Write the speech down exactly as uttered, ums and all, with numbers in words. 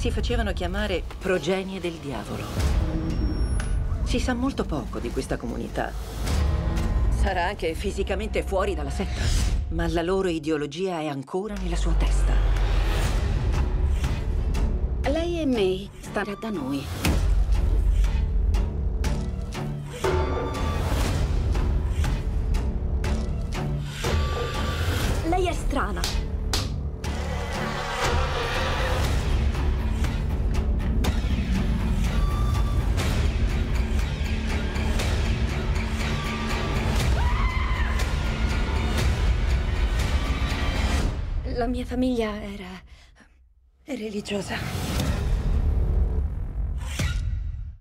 si facevano chiamare progenie del diavolo. Si sa molto poco di questa comunità. Sarà anche fisicamente fuori dalla setta, ma la loro ideologia è ancora nella sua testa. Lei e May starà da noi. Lei è strana. La mia famiglia era religiosa.